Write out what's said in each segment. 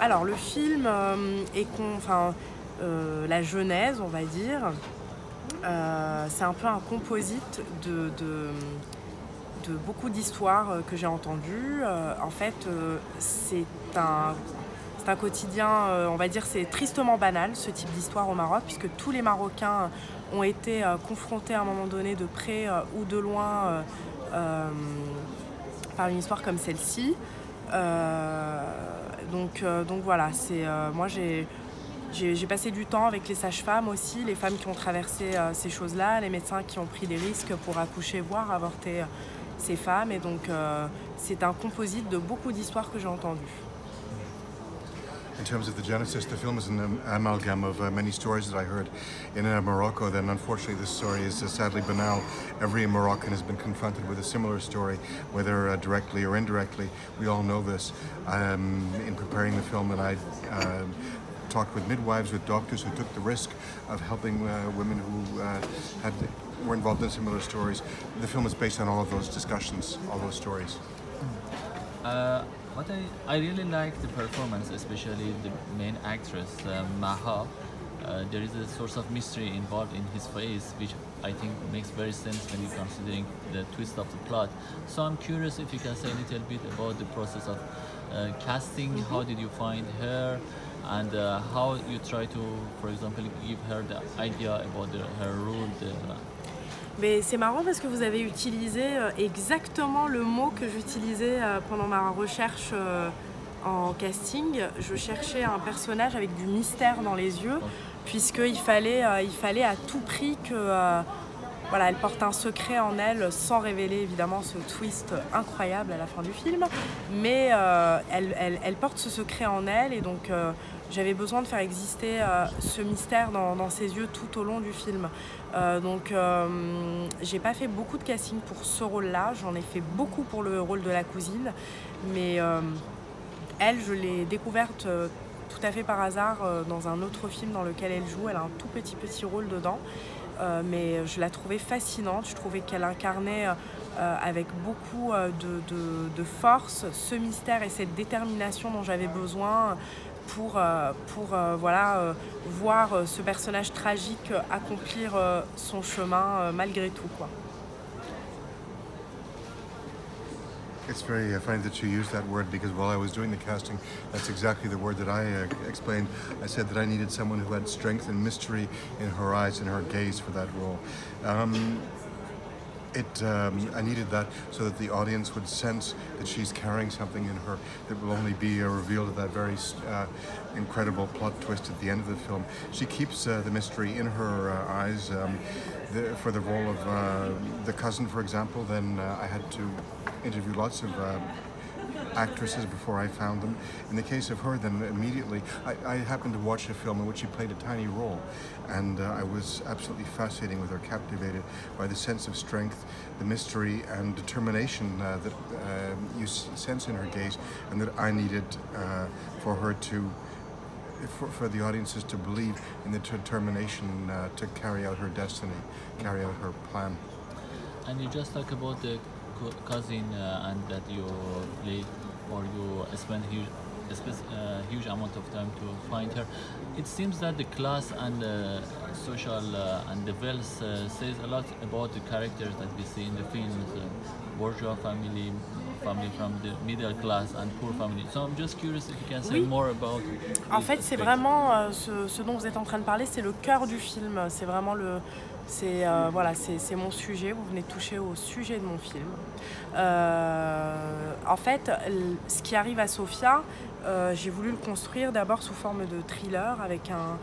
Alors le film est la genèse, on va dire, c'est un peu un composite de beaucoup d'histoires que j'ai entendues. En fait, c'est un quotidien, on va dire, c'est tristement banal, ce type d'histoire au Maroc, puisque tous les Marocains ont été confrontés à un moment donné, de près ou de loin, par une histoire comme celle-ci. Donc voilà, moi j'ai passé du temps avec les sages-femmes aussi, les femmes qui ont traversé ces choses-là, les médecins qui ont pris des risques pour accoucher, voire avorter ces femmes. Et donc c'est un composite de beaucoup d'histoires que j'ai entendues. In terms of the genesis, the film is an amalgam of many stories that I heard in Morocco. Then, unfortunately, this story is sadly banal. Every Moroccan has been confronted with a similar story, whether directly or indirectly. We all know this. In preparing the film, and I talked with midwives, with doctors who took the risk of helping women who were involved in similar stories. The film is based on all of those discussions, all those stories. What I really like the performance, especially the main actress, Maha. There is a source of mystery involved in his face, which I think makes very sense when you're considering the twist of the plot. So I'm curious if you can say a little bit about the process of casting. How did you find her, and how you try to, for example, give her the idea about her role? Mais c'est marrant parce que vous avez utilisé exactement le mot que j'utilisais pendant ma recherche en casting. Je cherchais un personnage avec du mystère dans les yeux, puisqu'il fallait, à tout prix que, voilà, elle porte un secret en elle, sans révéler évidemment ce twist incroyable à la fin du film. Mais elle porte ce secret en elle, et donc j'avais besoin de faire exister ce mystère dans ses yeux tout au long du film. J'ai pas fait beaucoup de casting pour ce rôle-là, j'en ai fait beaucoup pour le rôle de la cousine, mais elle, je l'ai découverte tout à fait par hasard dans un autre film dans lequel elle joue. Elle a un tout petit rôle dedans, mais je la trouvais fascinante. Je trouvais qu'elle incarnait avec beaucoup de force ce mystère et cette détermination dont j'avais besoin pour voilà, voir ce personnage tragique accomplir son chemin malgré tout, quoi. It's very funny that you used that word, because while I was doing the casting, that's exactly the word that I explained. I said that I needed someone who had strength and mystery in her eyes and her gaze for that role. I needed that so that the audience would sense that she's carrying something in her that will only be revealed at that very incredible plot twist at the end of the film. She keeps the mystery in her eyes. For the role of the cousin, for example, then I had to interview lots of actresses before I found them. In the case of her, then immediately I happened to watch a film in which she played a tiny role, and I was absolutely fascinated with her, captivated by the sense of strength, the mystery and determination that you sense in her gaze, and that I needed for her to, for the audiences to believe in the determination to carry out her destiny, carry out her plan. And you just talk about the cousin and that you played, or you spent huge amount of time to find her. It seems that the class and the social and the wealth says a lot about the characters that we see in the films, bourgeois family from the middle class and poor family. So I'm just curious if you can say more about. En fait, c'est vraiment ce dont vous êtes en train de parler, c'est le cœur du film. C'est vraiment voilà, c'est mon sujet. Vous venez toucher au sujet de mon film. En fait, ce qui arrive à Sofia, j'ai voulu le construire d'abord sous forme de thriller, avec un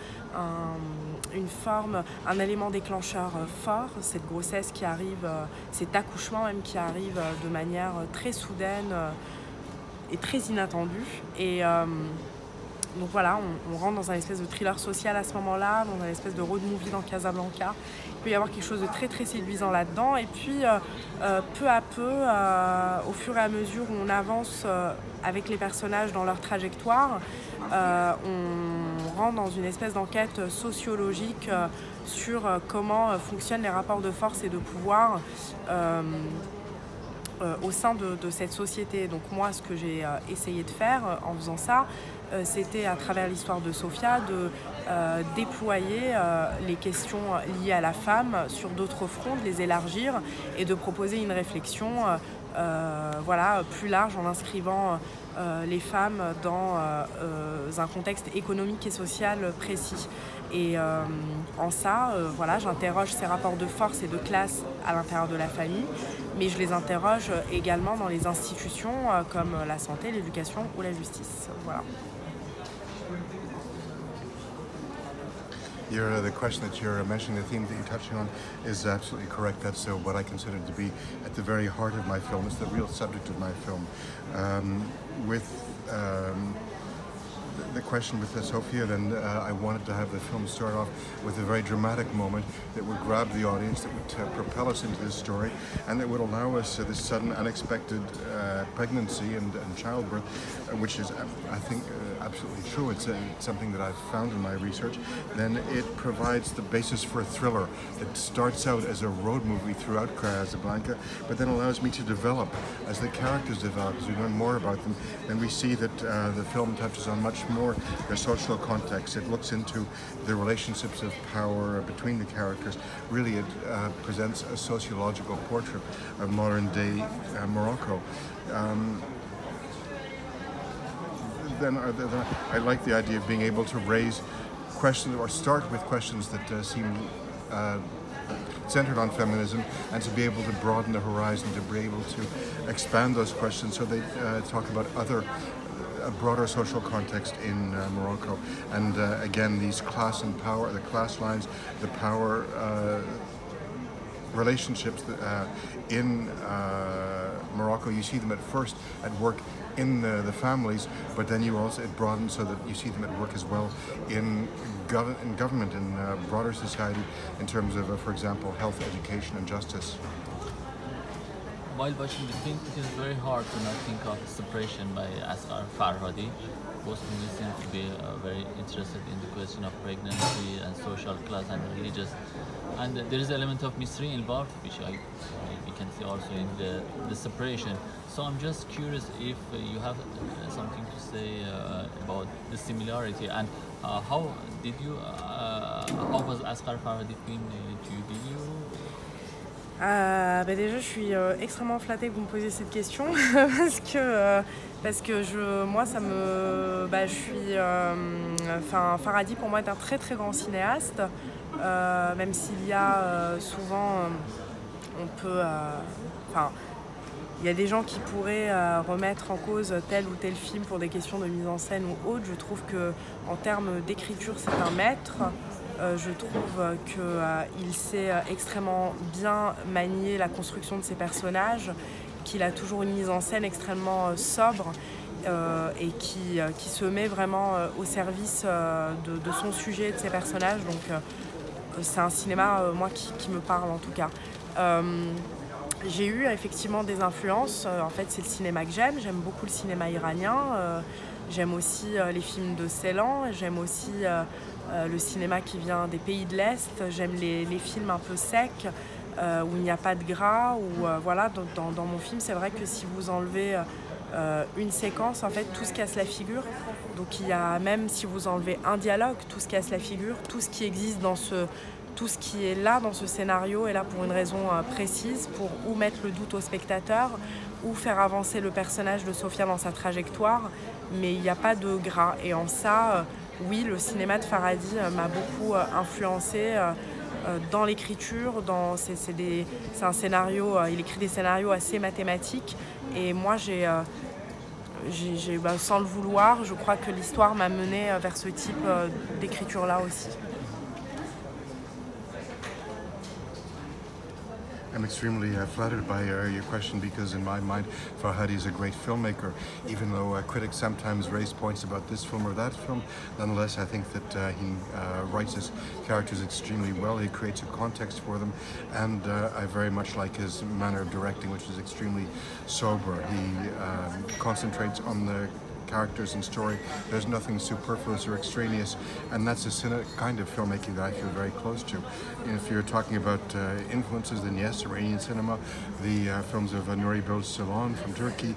élément déclencheur fort, cette grossesse qui arrive, cet accouchement même qui arrive de manière très soudaine et très inattendue. Et donc voilà, on rentre dans un espèce de thriller social à ce moment-là, dans un espèce de road movie dans Casablanca. Il peut y avoir quelque chose de très séduisant là-dedans. Et puis peu à peu, au fur et à mesure où on avance avec les personnages dans leur trajectoire, on rentre dans une espèce d'enquête sociologique sur comment fonctionnent les rapports de force et de pouvoir au sein de cette société. Donc moi, ce que j'ai essayé de faire en faisant ça, c'était à travers l'histoire de Sofia de déployer les questions liées à la femme sur d'autres fronts, de les élargir et de proposer une réflexion voilà, plus large en inscrivant les femmes dans un contexte économique et social précis. Et en ça, voilà, j'interroge ces rapports de force et de classe à l'intérieur de la famille, mais je les interroge également dans les institutions comme la santé, l'éducation ou la justice. Voilà. The question that you're mentioning, the theme that you're touching on, is absolutely correct. That's what I consider to be at the very heart of my film. It's the real subject of my film. The question with Sofia, then I wanted to have the film start off with a very dramatic moment that would grab the audience, that would propel us into this story, and that would allow us this sudden, unexpected pregnancy and childbirth, which is, I think, absolutely true. It's something that I've found in my research. Then it provides the basis for a thriller that starts out as a road movie throughout Casablanca, but then allows me to develop as the characters develop, as we learn more about them. Then we see that the film touches on much more the social context. It looks into the relationships of power between the characters. Really, it presents a sociological portrait of modern-day Morocco. Then I like the idea of being able to raise questions or start with questions that seem centered on feminism, and to be able to broaden the horizon, to be able to expand those questions so they talk about a broader social context in Morocco. And again, these class and power, the class lines, the power relationships that, in Morocco, you see them at first at work in the families, but then you also, it broadens so that you see them at work as well in government, in broader society, in terms of, for example, health, education, and justice. While watching the film, it is very hard to not think of Separation by Asghar Farhadi. Both movies seem to be very interested in the question of pregnancy and social class and religious. And there is an element of mystery involved, which we can see also in the Separation. So I'm just curious if you have something to say about the similarity, and how was Asghar Farhadi film to you? Bah déjà, je suis extrêmement flattée que vous me posiez cette question parce que moi, ça me, je suis, enfin, Farhadi pour moi est un très très grand cinéaste, même s'il y a souvent, on peut, enfin, il y a des gens qui pourraient remettre en cause tel ou tel film pour des questions de mise en scène ou autre. Je trouve que en termes d'écriture, c'est un maître. Je trouve qu'il sait extrêmement bien manier la construction de ses personnages, qu'il a toujours une mise en scène extrêmement sobre et qui se met vraiment au service de son sujet et de ses personnages. Donc c'est un cinéma, moi, qui me parle en tout cas. J'ai eu effectivement des influences. En fait, c'est le cinéma que j'aime. J'aime beaucoup le cinéma iranien. J'aime aussi les films de Ceylan. J'aime aussi le cinéma qui vient des pays de l'Est. J'aime les films un peu secs, où il n'y a pas de gras. Où, voilà, dans mon film, c'est vrai que si vous enlevez une séquence, en fait, tout se casse la figure. Donc il y a, même si vous enlevez un dialogue, tout se casse la figure. Tout ce qui existe dans ce... Tout ce qui est là dans ce scénario est là pour une raison précise, pour ou mettre le doute au spectateur, ou faire avancer le personnage de Sofia dans sa trajectoire, mais il n'y a pas de gras. Et en ça, oui, le cinéma de Farhadi m'a beaucoup influencée dans l'écriture. C'est un scénario, il écrit des scénarios assez mathématiques, et moi j'ai... sans le vouloir, je crois que l'histoire m'a menée vers ce type d'écriture-là aussi. I'm extremely flattered by your question, because in my mind, Farhadi is a great filmmaker. Even though critics sometimes raise points about this film or that film, nonetheless, I think that he writes his characters extremely well. He creates a context for them, and I very much like his manner of directing, which is extremely sober. He concentrates on the characters and story. There's nothing superfluous or extraneous, and that's the kind of filmmaking that I feel very close to. And if you're talking about influences, then yes, Iranian cinema, the films of Nuri Bilge Ceylan from Turkey,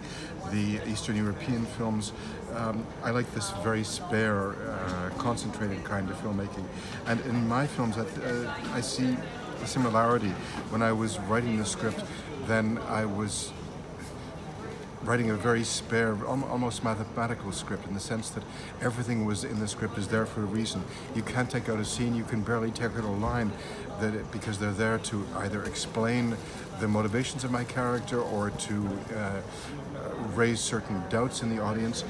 the Eastern European films. I like this very spare, concentrated kind of filmmaking. And in my films, I see a similarity. When I was writing the script, then I was writing a very spare, almost mathematical script, in the sense that everything was in the script is there for a reason. You can't take out a scene, you can barely take out a line, because they're there to either explain the motivations of my character or to raise certain doubts in the audience.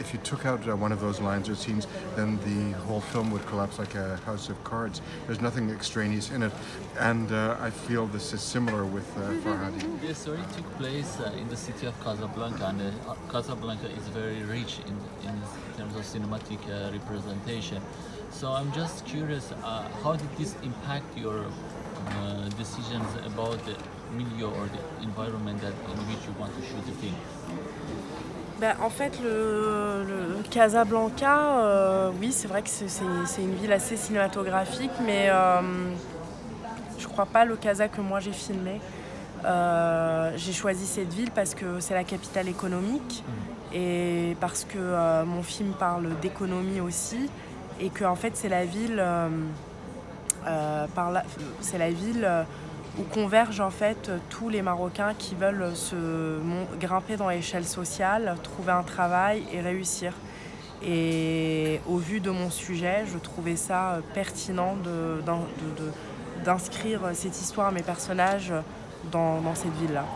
If you took out one of those lines or scenes, then the whole film would collapse like a house of cards. There's nothing extraneous in it, and I feel this is similar with Farhadi. The story took place in the city of Casablanca, and Casablanca is very rich in terms of cinematic representation. So I'm just curious, how did this impact your decisions about the milieu or the environment in which you want to shoot the film? Ben, en fait, le Casablanca, oui, c'est vrai que c'est une ville assez cinématographique, mais je crois pas le Casa que moi j'ai filmé. J'ai choisi cette ville parce que c'est la capitale économique et parce que mon film parle d'économie aussi, et que en fait c'est la ville, c'est la ville où convergent en fait tous les Marocains qui veulent grimper dans l'échelle sociale, trouver un travail et réussir. Et au vu de mon sujet, je trouvais ça pertinent d'inscrire cette histoire, mes personnages, dans cette ville-là.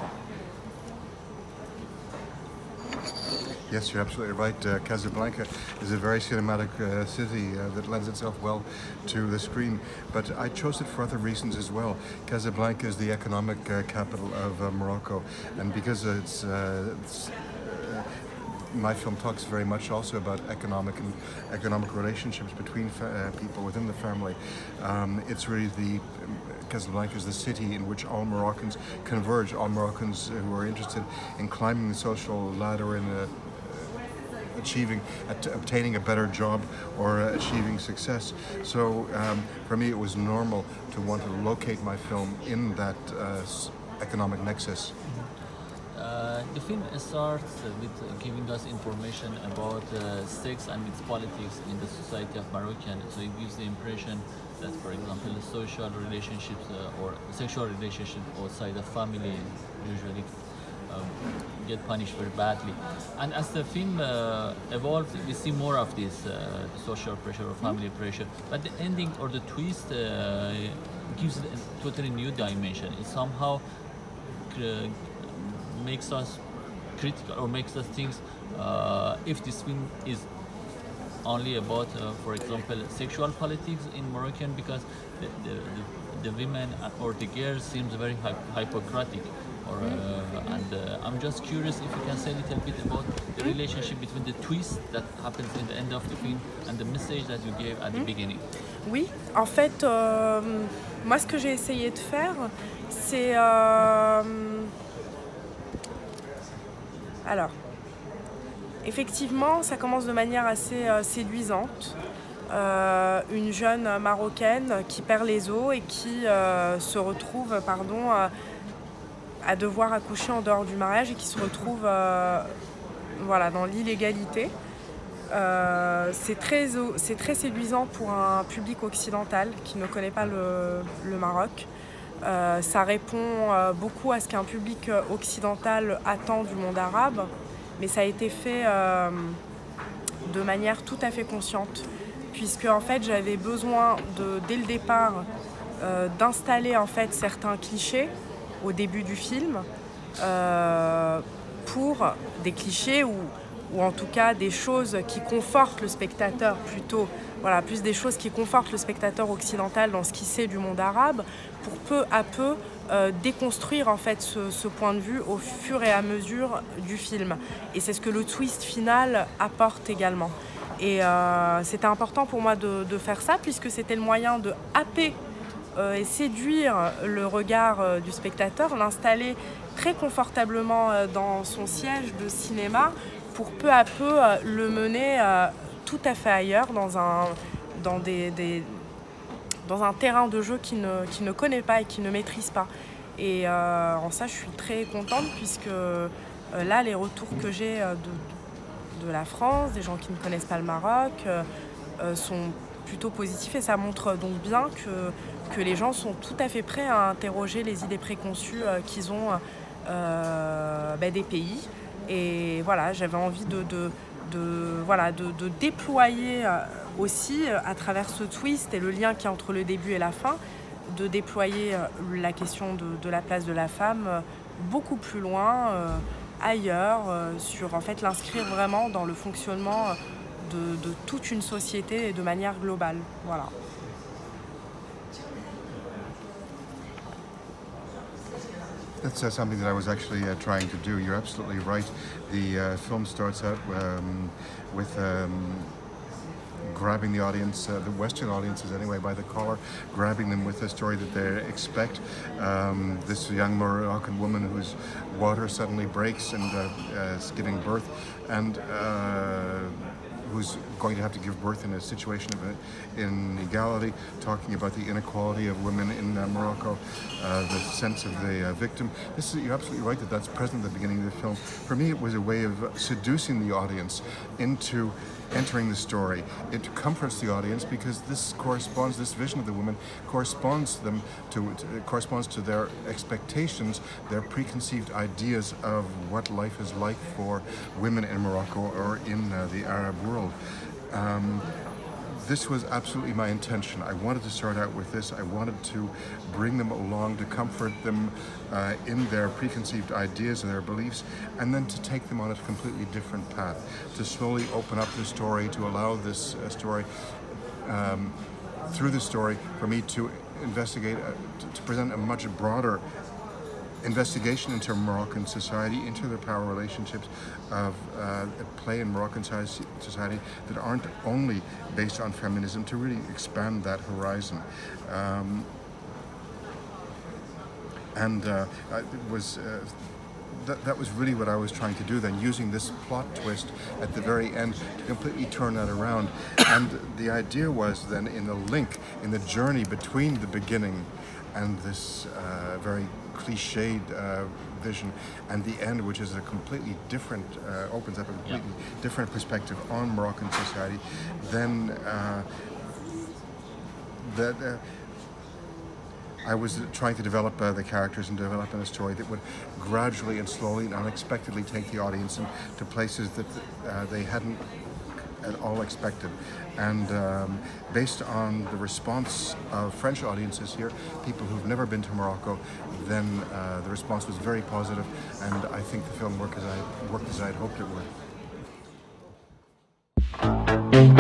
Yes, you're absolutely right. Casablanca is a very cinematic city that lends itself well to the screen, but I chose it for other reasons as well. Casablanca is the economic capital of Morocco, and because my film talks very much also about economic relationships between people within the family. It's really Casablanca is the city in which all Moroccans converge, all Moroccans who are interested in climbing the social ladder in the obtaining a better job or achieving success. So for me it was normal to want to locate my film in that economic nexus. The film starts with giving us information about sex and its politics in the society of Moroccan. So it gives the impression that, for example, social relationships or sexual relationships outside the family usually get punished very badly, and as the film evolves we see more of this social pressure or family pressure, but the ending or the twist gives it a totally new dimension. It somehow makes us critical or makes us think if this film is only about for example sexual politics in Moroccan, because the women or the girls seems very hypocritical. And I'm just curious if you can say a little bit about the relationship between the twist that happens in the end of the film and the message that you gave at the beginning. Oui, en fait, moi ce que j'ai essayé de faire, c'est... Alors, effectivement, ça commence de manière assez séduisante. Une jeune Marocaine qui perd les os et qui se retrouve, à devoir accoucher en dehors du mariage et qui se retrouve voilà, dans l'illégalité. C'est très séduisant pour un public occidental qui ne connaît pas le Maroc. Ça répond beaucoup à ce qu'un public occidental attend du monde arabe, mais ça a été fait de manière tout à fait consciente, puisque en fait j'avais besoin dès le départ d'installer en fait certains clichés au début du film, pour des clichés ou en tout cas des choses qui confortent le spectateur, plutôt, voilà, plus des choses qui confortent le spectateur occidental dans ce qu'il sait du monde arabe, pour peu à peu déconstruire en fait ce point de vue au fur et à mesure du film. Et c'est ce que le twist final apporte également. Et c'était important pour moi de faire ça, puisque c'était le moyen de happer et séduire le regard du spectateur, l'installer très confortablement dans son siège de cinéma pour peu à peu le mener tout à fait ailleurs, dans un terrain de jeu qu'il ne connaît pas et qu'il ne maîtrise pas. Et en ça, je suis très contente, puisque là, les retours que j'ai de la France, des gens qui ne connaissent pas le Maroc, sont plutôt positifs, et ça montre donc bien que les gens sont tout à fait prêts à interroger les idées préconçues qu'ils ont des pays. Et voilà, j'avais envie de déployer aussi, à travers ce twist et le lien qu'il y a entre le début et la fin, de déployer la question de la place de la femme beaucoup plus loin, ailleurs, sur en fait l'inscrire vraiment dans le fonctionnement de toute une société et de manière globale. Voilà. That's something that I was actually trying to do. You're absolutely right. The film starts out with grabbing the audience, the Western audiences anyway, by the collar, grabbing them with a story that they expect. This young Moroccan woman whose water suddenly breaks and is giving birth, and who's going to have to give birth in a situation of inequality, talking about the inequality of women in Morocco, the sense of the victim. This is, you're absolutely right that that's present at the beginning of the film. For me, it was a way of seducing the audience into entering the story. It comforts the audience because this corresponds, this vision of the woman corresponds to them, corresponds to their expectations, their preconceived ideas of what life is like for women in Morocco or in the Arab world. This was absolutely my intention. I wanted to start out with this. I wanted to bring them along, to comfort them in their preconceived ideas and their beliefs, and then to take them on a completely different path, to slowly open up the story, to allow this story, through the story, for me to investigate, to present a much broader investigation into Moroccan society, into the power relationships of at play in Moroccan society that aren't only based on feminism, to really expand that horizon. That was really what I was trying to do then, using this plot twist at the very end to completely turn that around. And the idea was then, in the link, in the journey between the beginning and this very cliched vision and the end, which is a completely different, opens up a completely different perspective on Moroccan society, then I was trying to develop the characters and develop a story that would gradually and slowly and unexpectedly take the audience into places that they hadn't at all expected. And based on the response of French audiences here, people who've never been to Morocco, then the response was very positive, and I think the film worked as I had hoped it would.